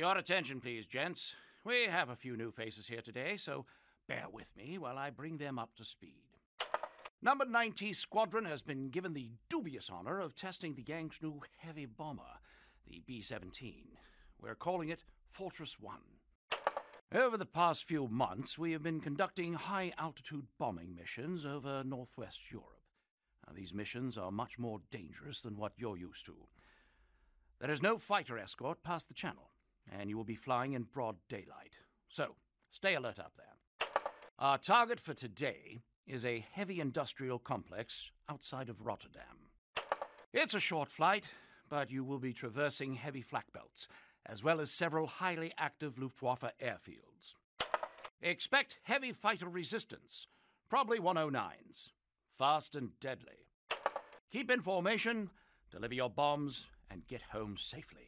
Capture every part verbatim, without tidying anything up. Your attention, please, gents. We have a few new faces here today, so bear with me while I bring them up to speed. Number ninety Squadron has been given the dubious honor of testing the Yanks' new heavy bomber, the B seventeen. We're calling it Fortress One. Over the past few months, we have been conducting high-altitude bombing missions over Northwest Europe. Now, these missions are much more dangerous than what you're used to. There is no fighter escort past the channel, and you will be flying in broad daylight. So, stay alert up there. Our target for today is a heavy industrial complex outside of Rotterdam. It's a short flight, but you will be traversing heavy flak belts, as well as several highly active Luftwaffe airfields. Expect heavy fighter resistance, probably one oh nines, fast and deadly. Keep in formation, deliver your bombs, and get home safely.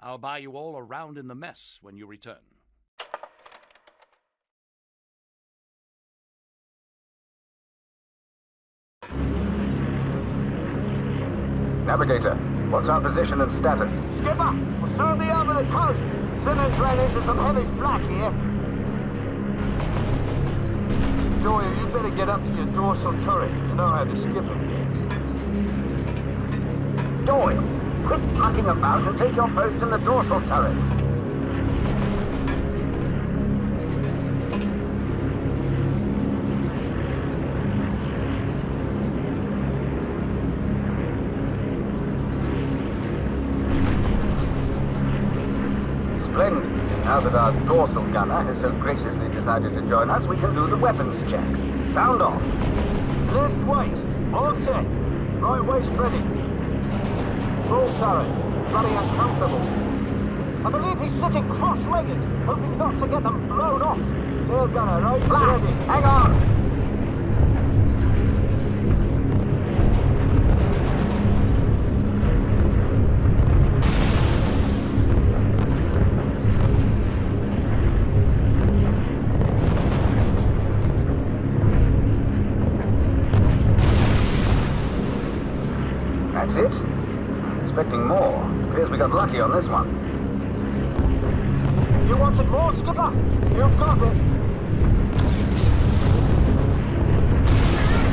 I'll buy you all a round in the mess when you return. Navigator, what's our position and status? Skipper, we'll soon be over the coast. Simmons ran into some heavy flak here. Doyle, you better get up to your dorsal turret. You know how the skipper gets. Doyle, quit mucking about and take your post in the dorsal turret. Splendid. Now that our dorsal gunner has so graciously decided to join us, we can do the weapons check. Sound off. Left waist. All set. Right waist ready. Ball turret. Bloody uncomfortable. I believe he's sitting cross-legged, hoping not to get them blown off. Tail gunner, right flag. Ready. Hang on. That's it. Expecting more. Appears we got lucky on this one. You wanted more, Skipper? You've got it.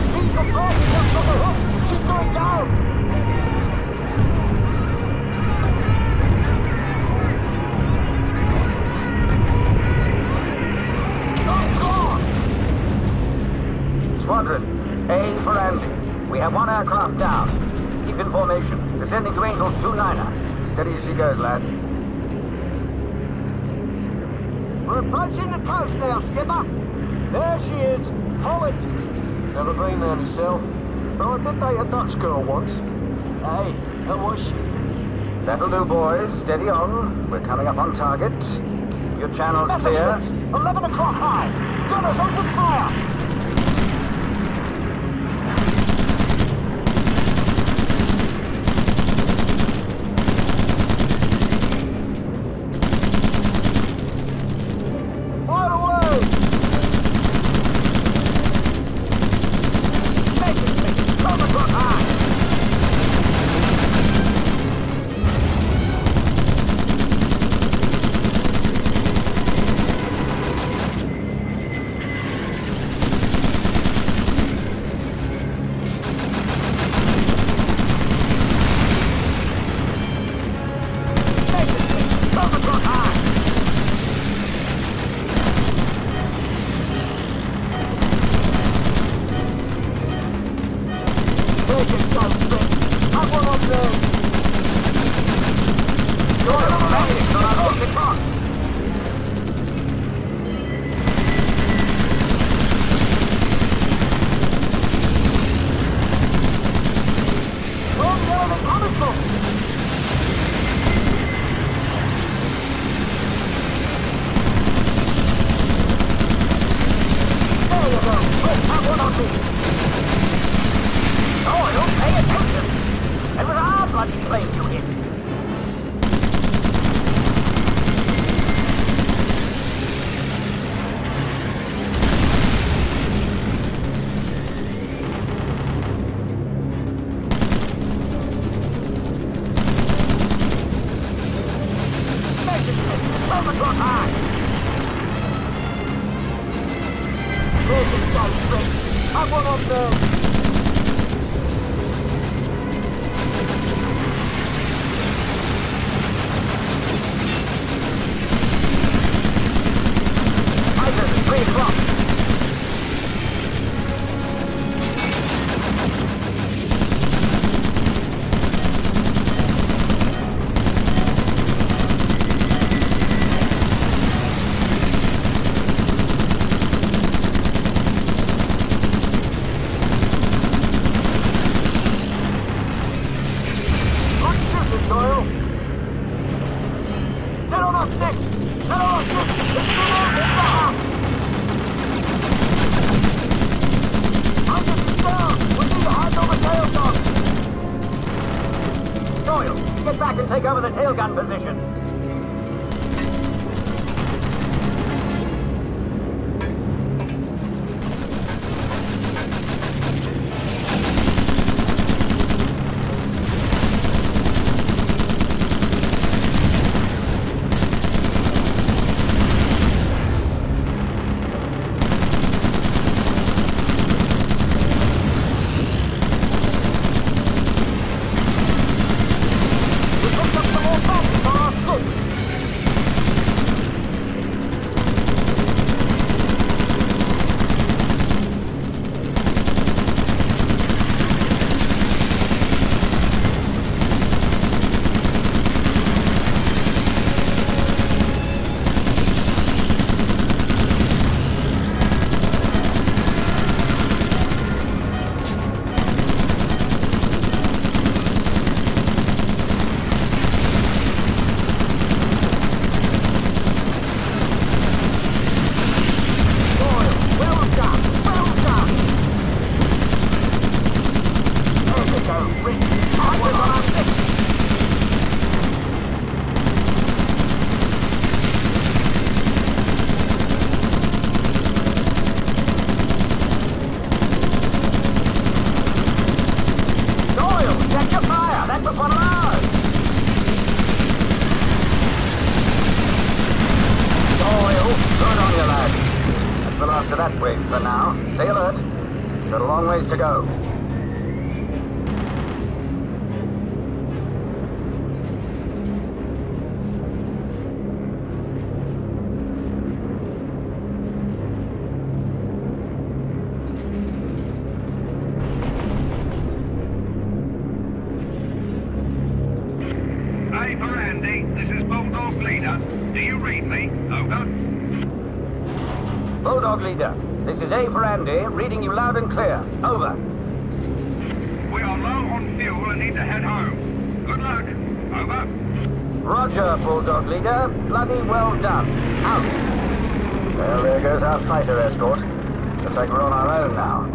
Need your bird is up from the hook. She's going down. Oh, God! Squadron, A for Andy. We have one aircraft down. Keep in formation. Descending to Angel's two niner. Steady as she goes, lads. We're approaching the coast now, Skipper. There she is. Holland. Never been there myself. Though I did date a Dutch girl once. Hey, how was she? That'll do, boys. Steady on. We're coming up on target. Keep your channels clear. eleven o'clock high. Gunners open fire. Bloody plane you hit. Amazing salt springs. I'm one of them. Reading you loud and clear. Over. We are low on fuel and need to head home. Good luck. Over. Roger, Bulldog Leader. Bloody well done. Out. Well, there goes our fighter escort. Looks like we're on our own now.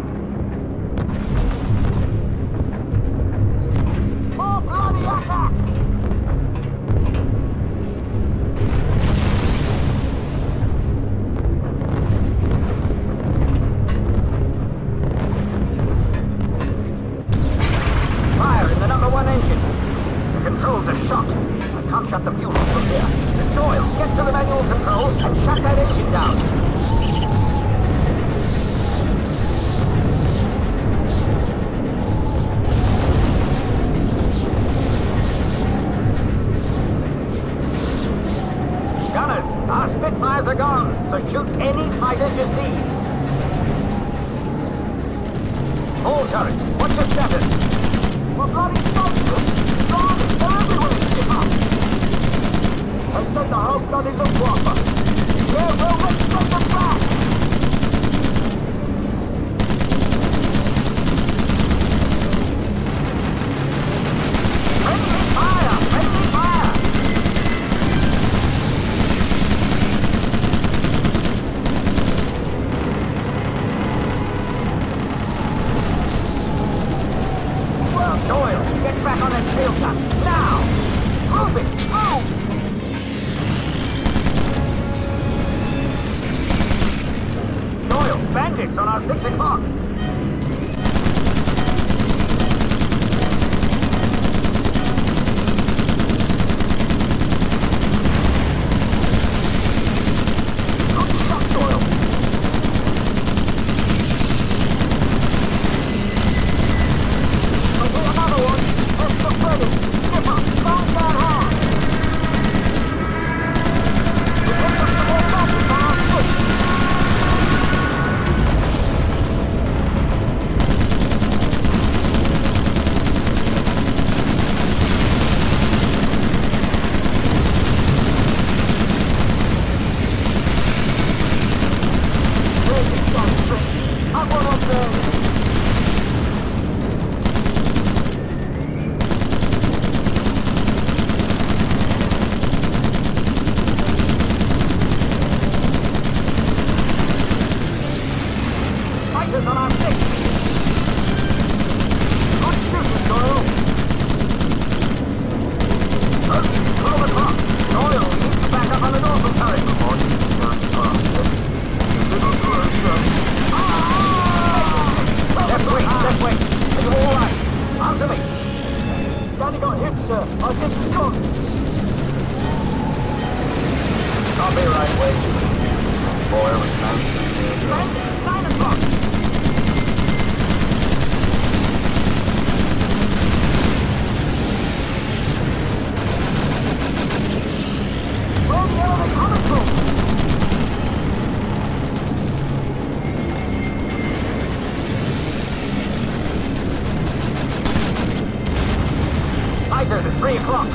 fighters on our fix. Good shooting, Doyle. twelve o'clock. Doyle, we need to back up on the northern turret. The morning is not bastard. You little closer. Ah! Left wing, left wing. Are you all right? Answer me. Danny got hit, sir. I think he's gone. I'll be right with you. Boy, we can't see nine o'clock. Where's the enemy coming from? Fighters at three o'clock.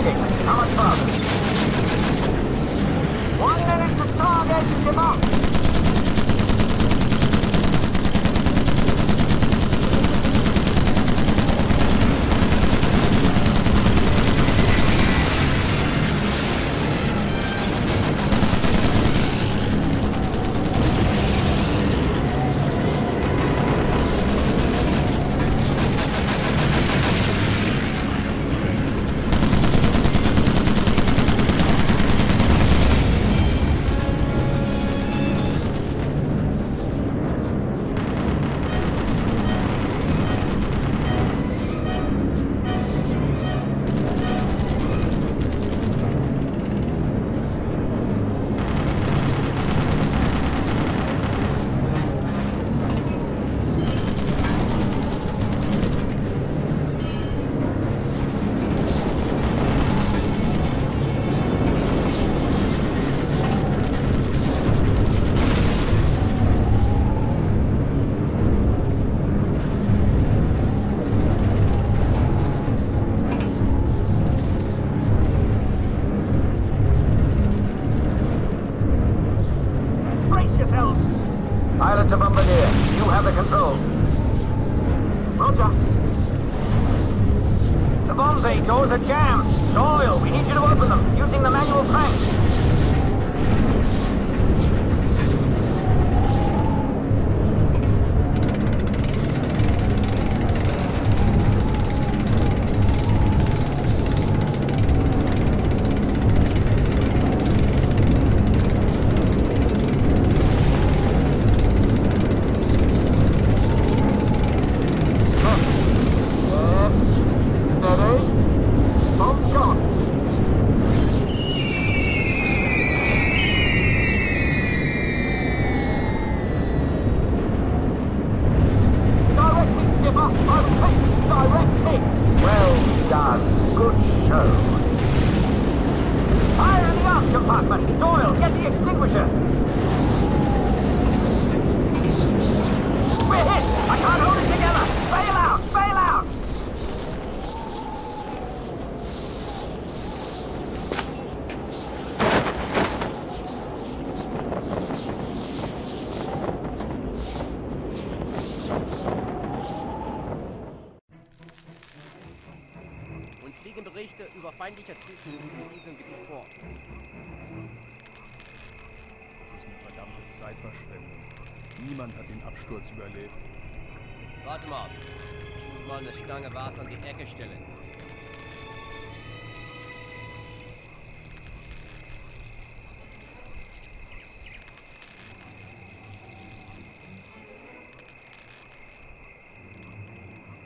targeting. How much further? One minute to target. Give up. Über feindliche Truppen in diesem Gebiet vor. Das ist eine verdammte Zeitverschwendung. Niemand hat den Absturz überlebt. Warte mal. Ich muss mal eine Stange Wasser an die Ecke stellen.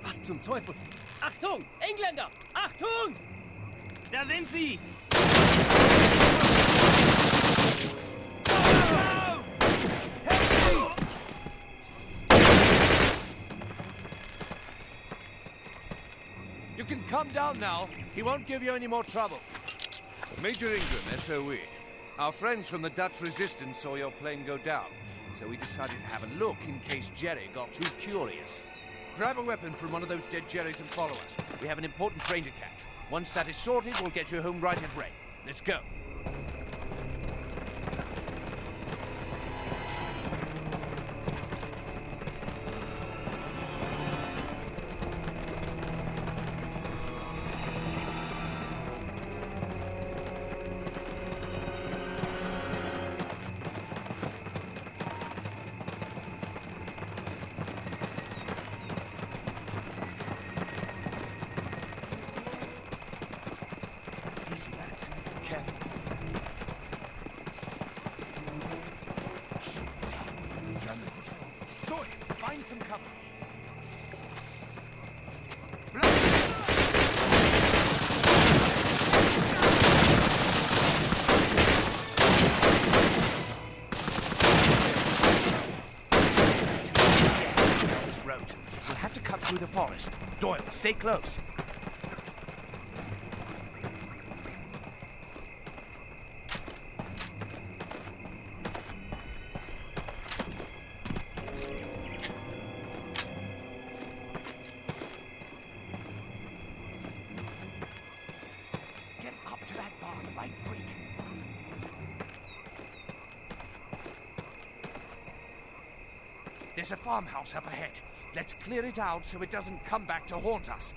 Was zum Teufel? Achtung! Engländer! Achtung! Da sind sie! You can come down now. He won't give you any more trouble. Major Ingram, S O E. Our friends from the Dutch Resistance saw your plane go down, so we decided to have a look in case Jerry got too curious. Grab a weapon from one of those dead Jerrys and follow us. We have an important train to catch. Once that is sorted, we'll get you home right as rain. Let's go. Stay close. like Greek. There's a farmhouse up ahead. Let's clear it out so it doesn't come back to haunt us.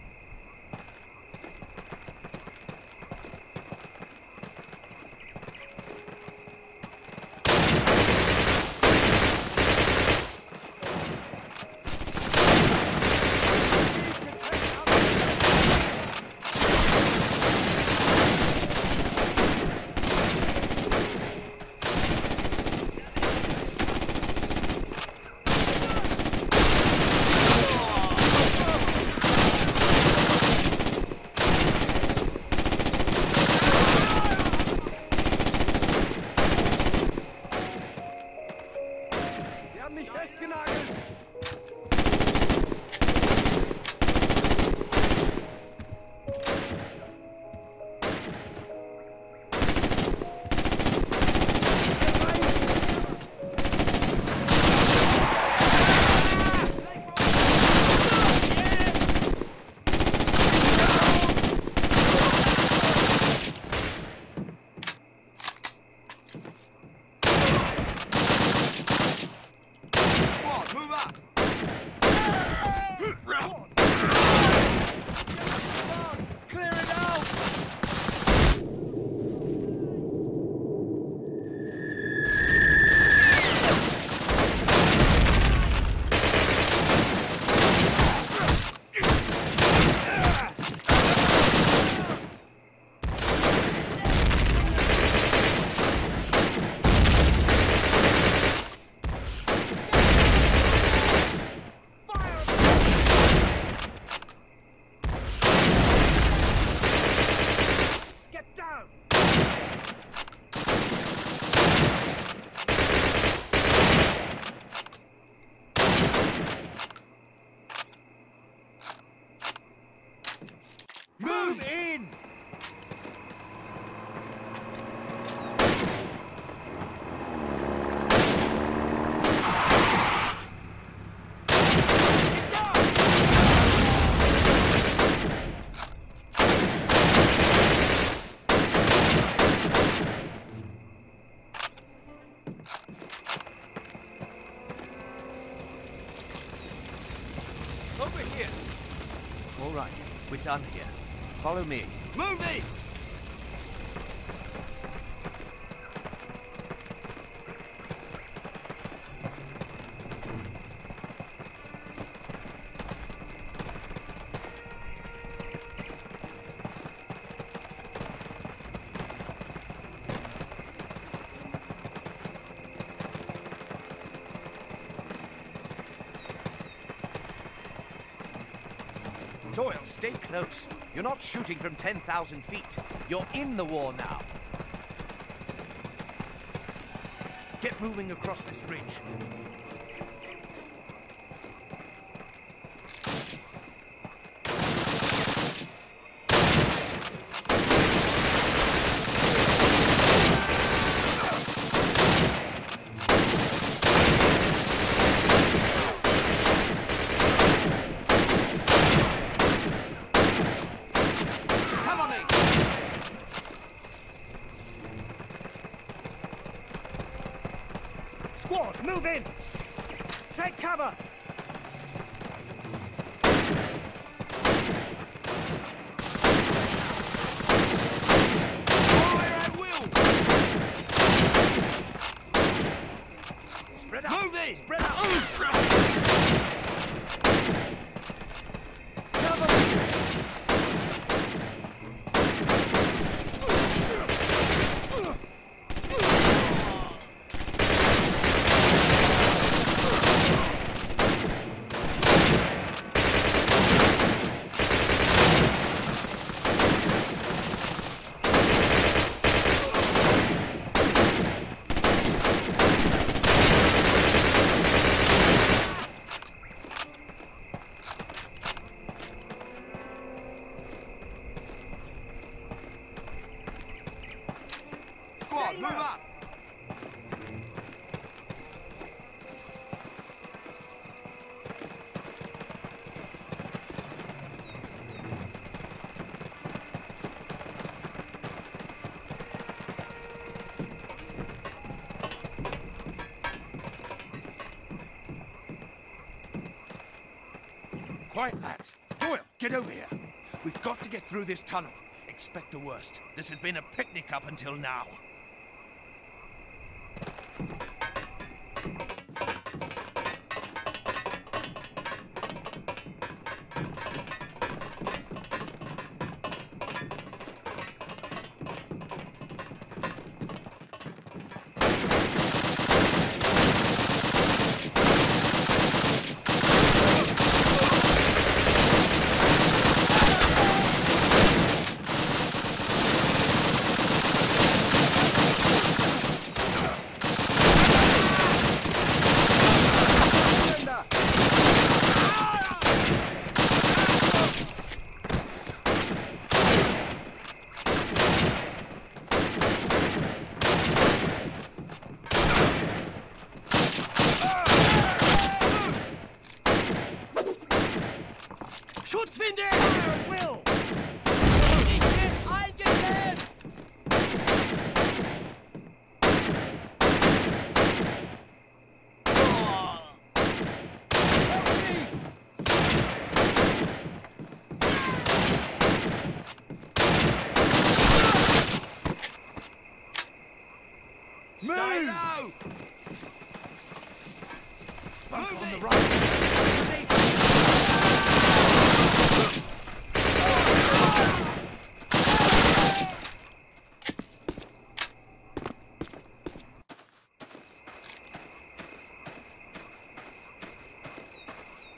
Done here. Follow me. Move me! Doyle, stay close. You're not shooting from ten thousand feet. You're in the war now. Get moving across this ridge. Move in! Take cover! Fire at will! Spread out! Move in! Spread out! Cover! Get over here. We've got to get through this tunnel. Expect the worst. This has been a picnic up until now.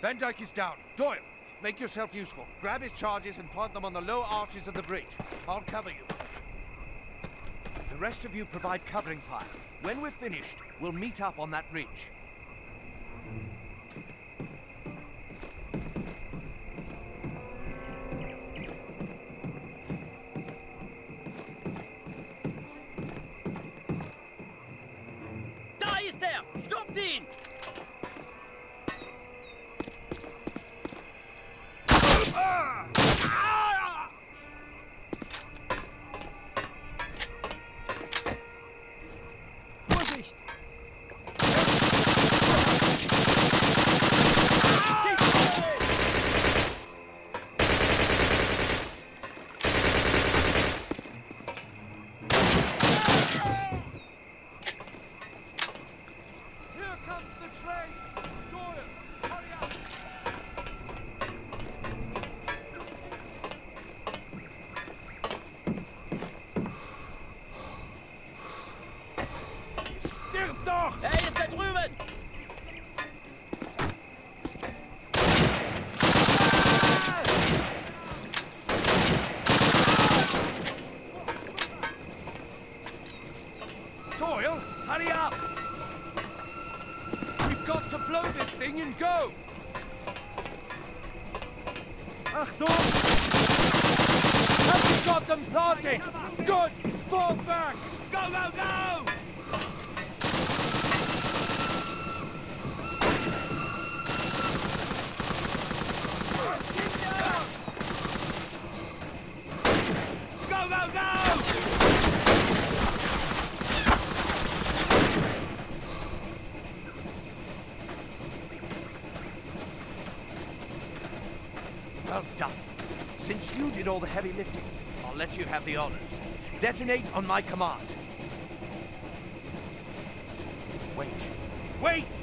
Van Dyke is down. Doyle, make yourself useful. Grab his charges and plant them on the low arches of the bridge. I'll cover you. The rest of you provide covering fire. When we're finished, we'll meet up on that ridge. Da ist er! Stoppt ihn! Well done. Since you did all the heavy lifting, I'll let you have the honors. Detonate on my command. Wait. Wait!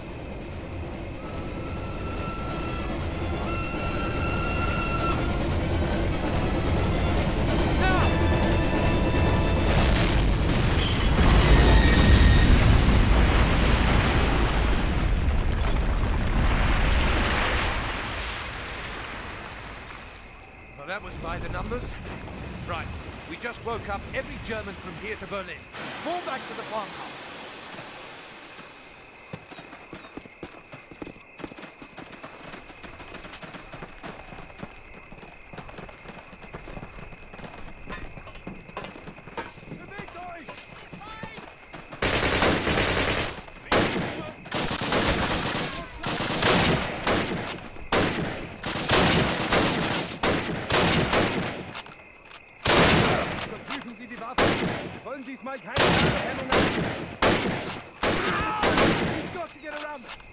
Right, we just woke up every German from here to Berlin. Fall back to the farmhouse.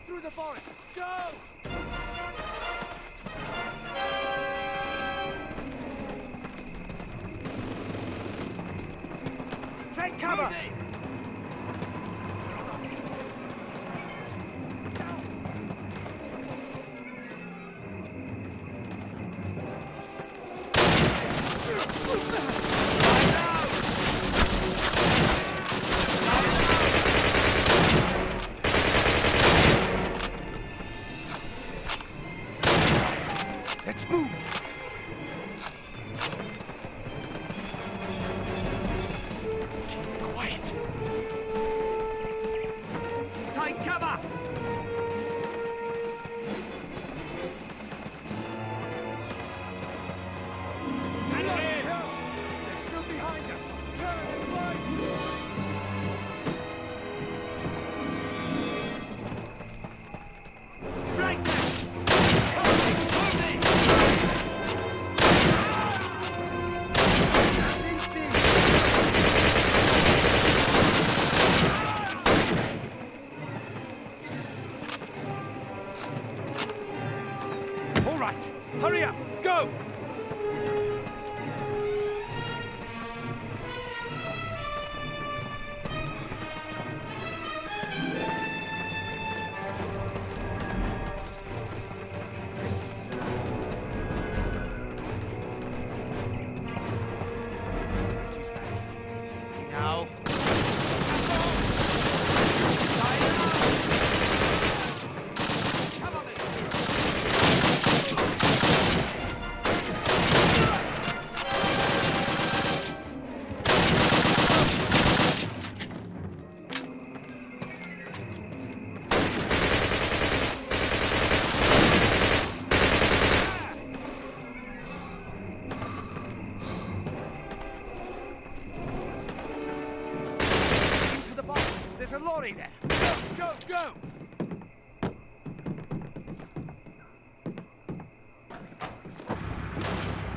Through the forest, go! Take cover!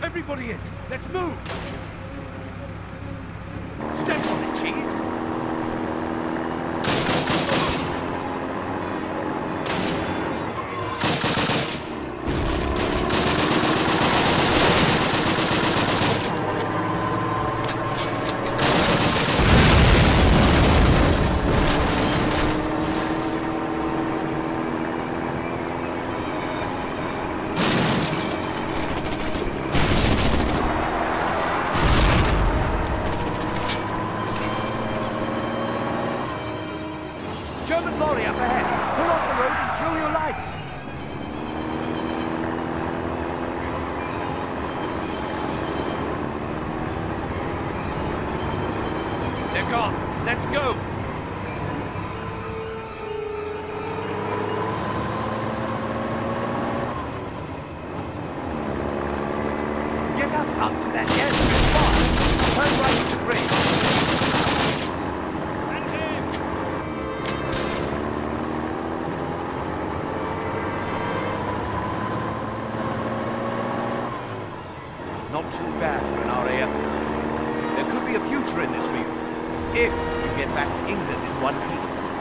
Everybody in! Let's move! Step on it, Chiefs! Too bad for an R A F. There could be a future in this for you, if you get back to England in one piece.